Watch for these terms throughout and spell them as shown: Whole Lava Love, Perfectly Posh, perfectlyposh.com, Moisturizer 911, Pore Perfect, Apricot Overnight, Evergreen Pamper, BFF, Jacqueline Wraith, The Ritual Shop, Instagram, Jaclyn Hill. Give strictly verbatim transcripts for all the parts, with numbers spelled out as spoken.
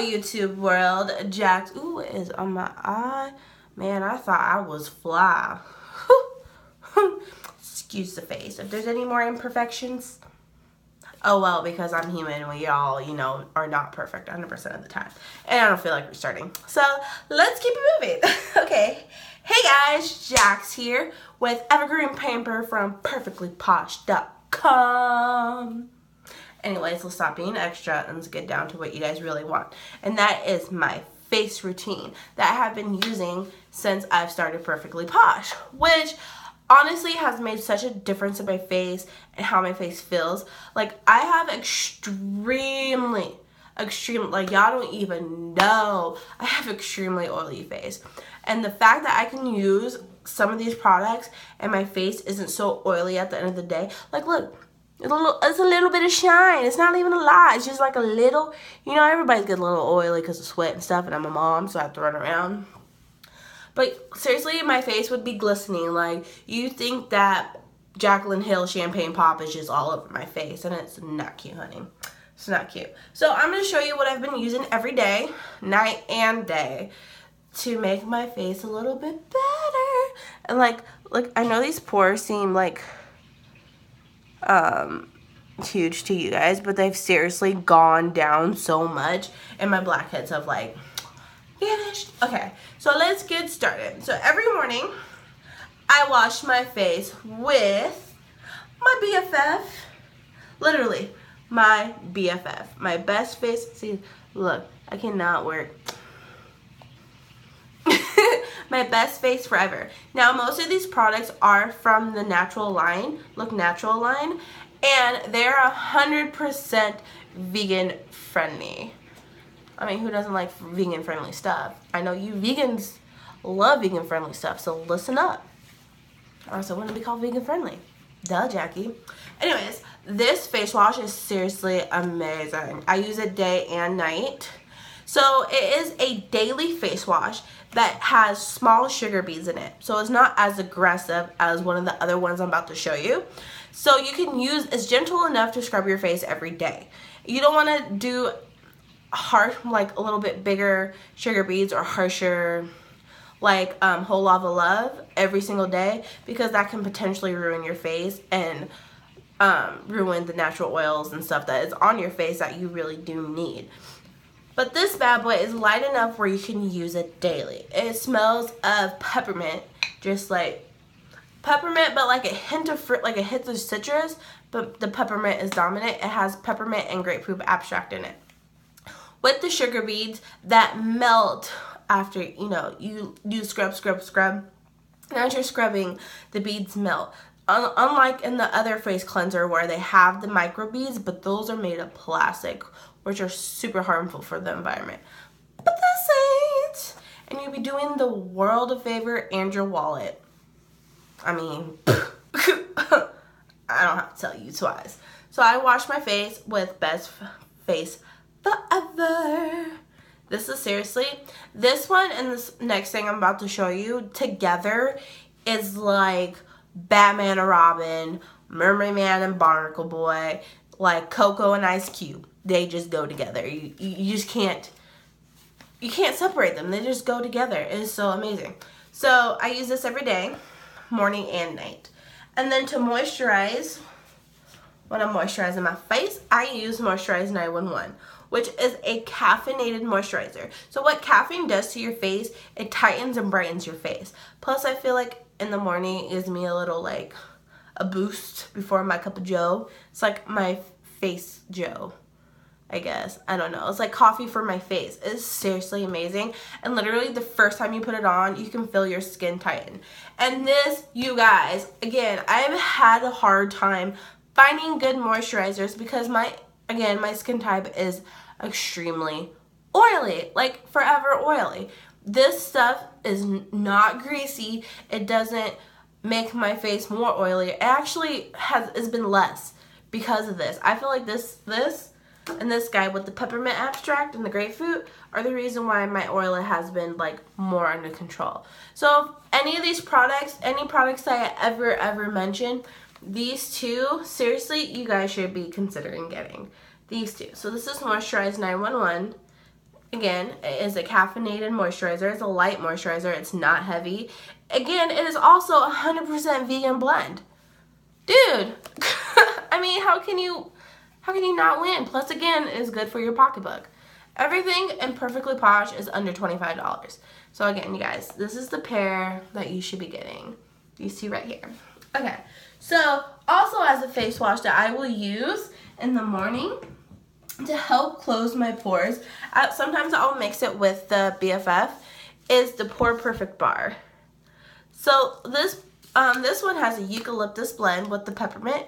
Hello, YouTube world. Jax, ooh, it is on my eye. Man, I thought I was fly. Excuse the face. If there's any more imperfections, oh well, because I'm human. We all, you know, are not perfect one hundred percent of the time. And I don't feel like restarting. So let's keep it moving. Okay. Hey guys, Jax here with Evergreen Pamper from perfectly posh dot com. Anyways, let's stop being extra and let's get down to what you guys really want. And that is my face routine that I have been using since I've started Perfectly Posh, which honestly has made such a difference in my face and how my face feels. Like, I have extremely, extremely, like, y'all don't even know, I have extremely oily face. And the fact that I can use some of these products and my face isn't so oily at the end of the day, like, look, It's a, little, it's a little bit of shine. It's not even a lot. It's just like a little, you know, everybody's getting a little oily because of sweat and stuff, and I'm a mom, so I have to run around. But seriously, my face would be glistening. Like, you think that Jaclyn Hill champagne pop is just all over my face, and it's not cute, honey. It's not cute. So I'm going to show you what I've been using every day, night and day, to make my face a little bit better. And like, look, I know these pores seem like um huge to you guys, but they've seriously gone down so much, and my blackheads have like vanished. Okay, so let's get started. So every morning I wash my face with my B F F, literally my B F F, my best face. See, look, I cannot work. My best face forever. Now, most of these products are from the natural line, look, natural line, and they're one hundred percent vegan friendly. I mean, who doesn't like vegan friendly stuff? I know you vegans love vegan friendly stuff, so listen up. Also, wouldn't it be called vegan friendly? Duh, Jackie. Anyways, this face wash is seriously amazing. I use it day and night. So it is a daily face wash that has small sugar beads in it. So it's not as aggressive as one of the other ones I'm about to show you. So you can use, it's gentle enough to scrub your face every day. You don't want to do harsh, like a little bit bigger sugar beads or harsher, like um, Whole Lava Love every single day, because that can potentially ruin your face and um, ruin the natural oils and stuff that is on your face that you really do need. But this bad boy is light enough where you can use it daily. It smells of peppermint, just like peppermint, but like a hint of fruit, like a hint of citrus, but the peppermint is dominant. It has peppermint and grapefruit abstract in it. With the sugar beads that melt after, you know, you, you scrub, scrub, scrub. And as you're scrubbing, the beads melt. Un unlike in the other face cleanser where they have the micro beads, but those are made of plastic, which are super harmful for the environment. But this ain't. And you'll be doing the world a favor and your wallet. I mean, I don't have to tell you twice. So I wash my face with Best Face Forever. This is seriously, this one and this next thing I'm about to show you together is like Batman and Robin, Mermaid Man and Barnacle Boy, like Coco and Ice Cube. They just go together. You, you just can't, you can't separate them. They just go together. It is so amazing. So I use this every day, morning and night. And then to moisturize, when I'm moisturizing my face, I use Moisturizer nine one one, which is a caffeinated moisturizer. So what caffeine does to your face, it tightens and brightens your face. Plus, I feel like in the morning it gives me a little, like, a boost before my cup of joe. It's like my face joe, I guess. I don't know. It's like coffee for my face. It's seriously amazing. And literally the first time you put it on, you can feel your skin tighten. And this, you guys, again, I've had a hard time finding good moisturizers because my, again, my skin type is extremely oily, like forever oily. This stuff is not greasy. It doesn't make my face more oily. It actually has, it's been less because of this. I feel like this, this, and this guy with the peppermint abstract and the grapefruit are the reason why my oil has been like more under control. So any of these products, any products that I ever, ever mention, these two, seriously, you guys should be considering getting these two. So this is Moisturize nine one one Again, it is a caffeinated moisturizer. It's a light moisturizer. It's not heavy. Again, it is also one hundred percent vegan blend. Dude, I mean, how can you, how can you not win? Plus, again, it is good for your pocketbook. Everything in Perfectly Posh is under twenty-five dollars. So again, you guys, this is the pair that you should be getting. You see right here. Okay, so also as a face wash that I will use in the morning to help close my pores, I, sometimes I'll mix it with the B F F, is the Pore Perfect bar. So this um, this one has a eucalyptus blend with the peppermint.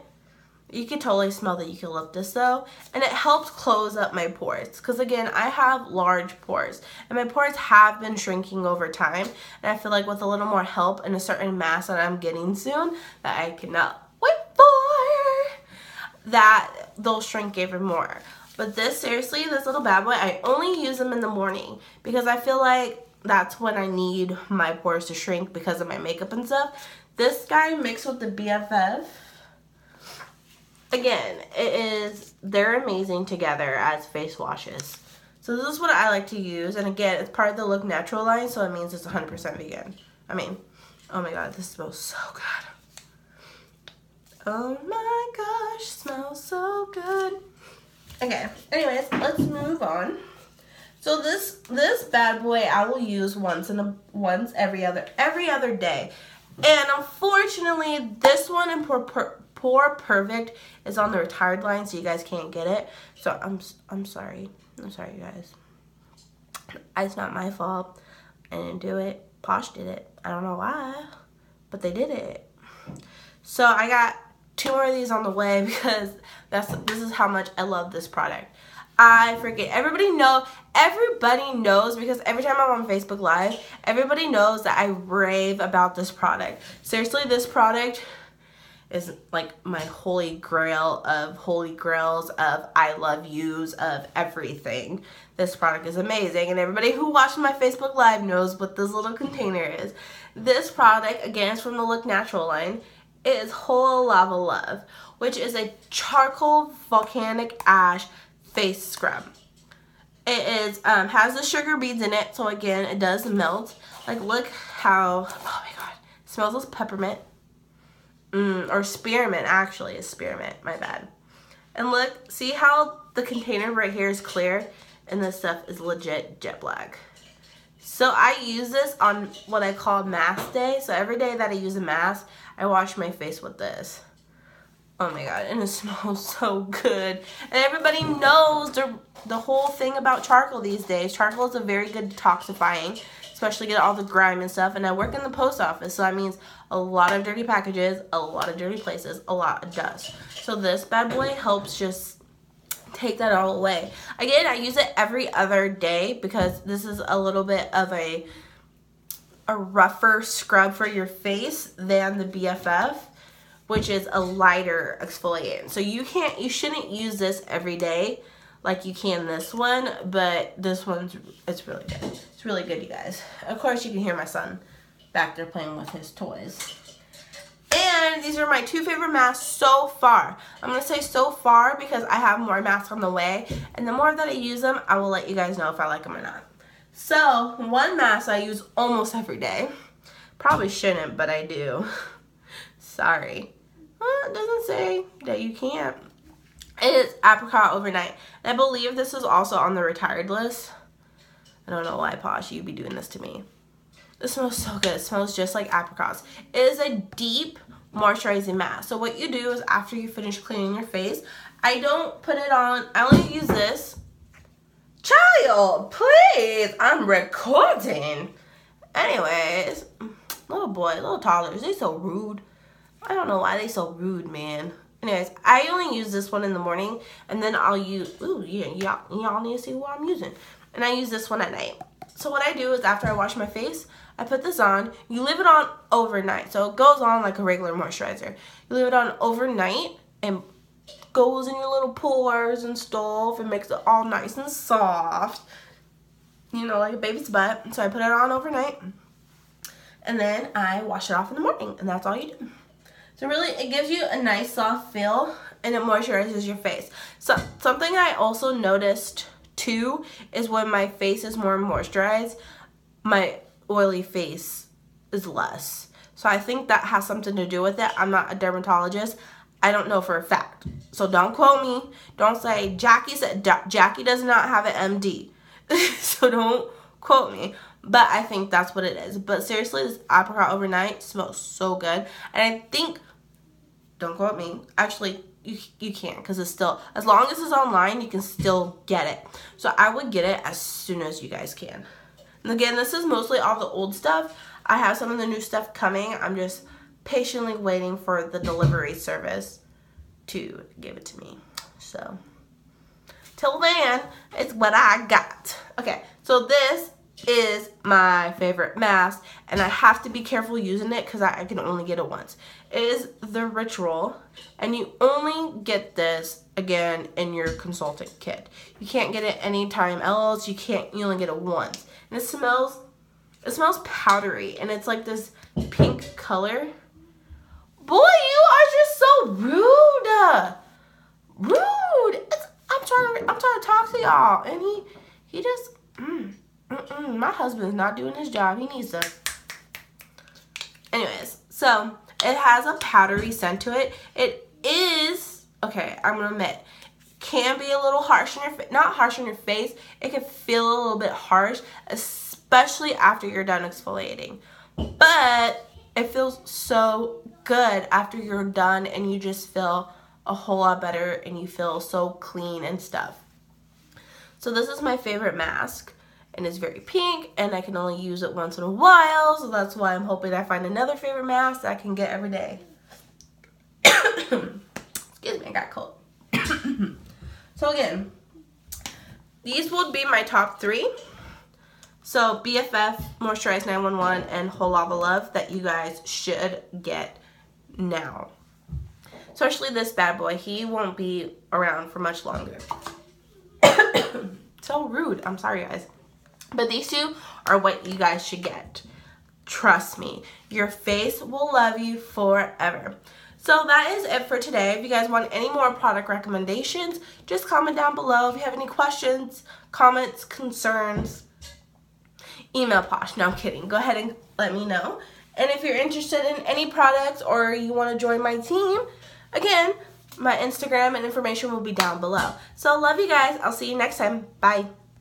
You can totally smell the eucalyptus though, and it helps close up my pores because again, I have large pores and my pores have been shrinking over time, and I feel like with a little more help and a certain mass that I'm getting soon that I cannot wait for, that they'll shrink even more. But this, seriously, this little bad boy, I only use them in the morning because I feel like that's when I need my pores to shrink because of my makeup and stuff. This guy mixed with the B F F, again, it is, they're amazing together as face washes. So this is what I like to use. And again, it's part of the Look Natural line, so it means it's one hundred percent vegan. I mean, oh my God, this smells so good. Oh my gosh, smells so good. Okay, anyways, let's move on. So this this bad boy I will use once in a, once every other every other day, and unfortunately this one in Pore, per, Pore Perfect is on the retired line, so you guys can't get it. So I'm I'm sorry, I'm sorry you guys. It's not my fault. I didn't do it. Posh did it. I don't know why, but they did it. So I got two more of these on the way because that's this is how much I love this product. I forget, everybody know everybody knows because every time I'm on Facebook Live, everybody knows that I rave about this product. Seriously, this product is like my holy grail of holy grails of I love yous of everything. This product is amazing, and everybody who watched my Facebook Live knows what this little container is. This product, again, is from the Look Natural line. It is Whole Lava Love, which is a charcoal volcanic ash face scrub. It is um, has the sugar beads in it, so again, it does melt. Like, look how, oh my God, it smells like peppermint. Mm, or spearmint, actually, it's spearmint, my bad. And look, see how the container right here is clear, and this stuff is legit jet black. So I use this on what I call mask day. So every day that I use a mask, I wash my face with this. Oh my God, and it smells so good. And everybody knows the, the whole thing about charcoal these days. Charcoal is a very good detoxifying, especially get all the grime and stuff. And I work in the post office, so that means a lot of dirty packages, a lot of dirty places, a lot of dust. So this bad boy helps just take that all away. Again, I use it every other day because this is a little bit of a a rougher scrub for your face than the B F F, which is a lighter exfoliant. So you can't, you shouldn't use this every day like you can this one, but this one's, it's really good. It's really good, you guys. Of course, you can hear my son back there playing with his toys. And these are my two favorite masks so far. I'm going to say so far because I have more masks on the way. And the more that I use them, I will let you guys know if I like them or not. So, one mask I use almost every day. Probably shouldn't, but I do. Sorry. Well, it doesn't say that you can't. It is Apricot Overnight. And I believe this is also on the retired list. I don't know why, Posh, you'd be doing this to me. It smells so good. It smells just like apricots. It is a deep moisturizing mask. So what you do is after you finish cleaning your face, I don't put it on. I only use this. Child, please. I'm recording. Anyways, little boy, little toddlers, they so rude. I don't know why they so rude, man. Anyways, I only use this one in the morning, and then I'll use, ooh, yeah, y'all y'all need to see what I'm using. And I use this one at night. So what I do is after I wash my face, I put this on. You leave it on overnight. So it goes on like a regular moisturizer. You leave it on overnight and goes in your little pores and stuff and makes it all nice and soft. You know, like a baby's butt. So I put it on overnight and then I wash it off in the morning, and that's all you do. So really, it gives you a nice soft feel and it moisturizes your face. So something I also noticed two is when my face is more moisturized, my oily face is less. So I think that has something to do with it. I'm not a dermatologist. I don't know for a fact. So don't quote me. Don't say, Jackie said, Jackie does not have an M D. So don't quote me. But I think that's what it is. But seriously, this Apricot Overnight smells so good. And I think, don't quote me. Actually, you, you can't, because it's still, as long as it's online, you can still get it. So I would get it as soon as you guys can. And again, this is mostly all the old stuff. I have some of the new stuff coming. I'm just patiently waiting for the delivery service to give it to me. So, till then, it's what I got. Okay, so this is my favorite mask, and I have to be careful using it because I, I can only get it once. It is the Ritual, and you only get this again in your consultant kit. You can't get it anytime else. You can't. You only get it once, and it smells. It smells powdery, and it's like this pink color. Boy, you are just so rude. Rude. It's, I'm trying. To, I'm trying to talk to y'all, and he, he just. Mm. Mm-mm, my husband's not doing his job. He needs to. Anyways, so it has a powdery scent to it. It is, okay, I'm going to admit, can be a little harsh on your face. Not harsh on your face. It can feel a little bit harsh, especially after you're done exfoliating. But it feels so good after you're done, and you just feel a whole lot better, and you feel so clean and stuff. So this is my favorite mask. And it's very pink, and I can only use it once in a while, so that's why I'm hoping I find another favorite mask that I can get every day. Excuse me, I got cold. So again, these would be my top three. So B F F, Moisturizer nine one one, and Whole Lava Love that you guys should get now. Especially this bad boy. He won't be around for much longer. So rude. I'm sorry, guys. But these two are what you guys should get. Trust me, your face will love you forever. So that is it for today. If you guys want any more product recommendations, just comment down below. If you have any questions, comments, concerns, email Posh. No, I'm kidding. Go ahead and let me know. And if you're interested in any products or you want to join my team, again, my Instagram and information will be down below. So love you guys. I'll see you next time. Bye.